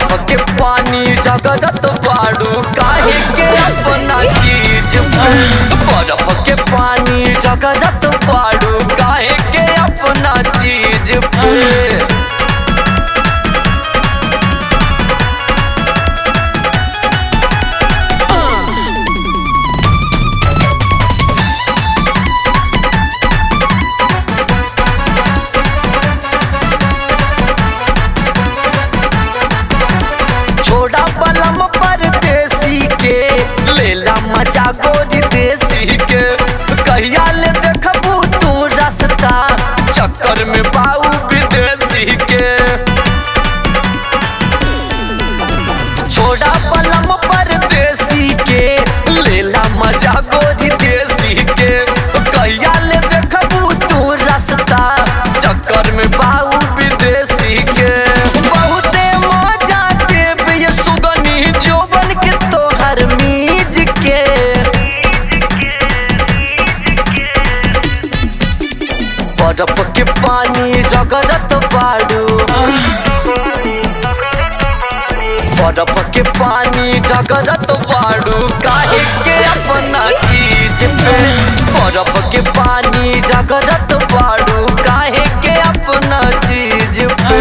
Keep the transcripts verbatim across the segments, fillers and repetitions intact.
सबके पानी जगदत बाड़ू काहे के अपना चीज बर्फ के पानी जगदत बाड़ू काहे के अपना चीज चक्कर में पाऊ विदेशी के छोड़ा पलम परदेसी के लेला मजा गोरी देसी के कहिया ले देखबू तू रास्ता चक्कर में पाऊ विदेशी के बहुते मजा के बे सुगनी जोबन के तोहर मीज के बर्फ के पानी जगदत बाड़ू बर्फ के पानी जगदत बाड़ू काहे के अपना चीज पे बर्फ के पानी जगदत बाड़ू काहे के अपना चीज पे।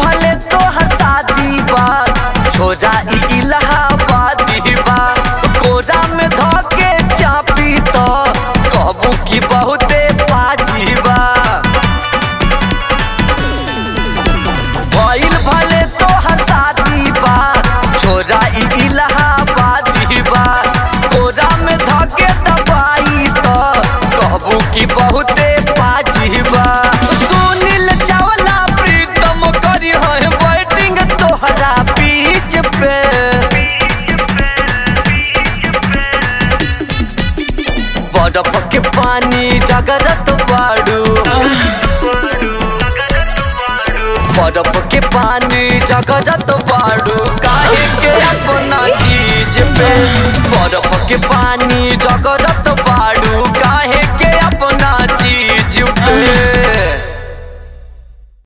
भले तो शादी बात छोजा इलाहाबादी बात कोजा में धोके चापी तो कहबू की बहुते बाजी बा भइल भले तो शादी बात छोजा इलाहाबादी बात कोजा में धोके दबाई तो कहबू की बहुते बाजी बा बर्फ के पानी जगदत बाड़ू बर्फ के पानी जगदत बाड़ू काहे के अपना चीज पे बर्फ के पानी जगदत।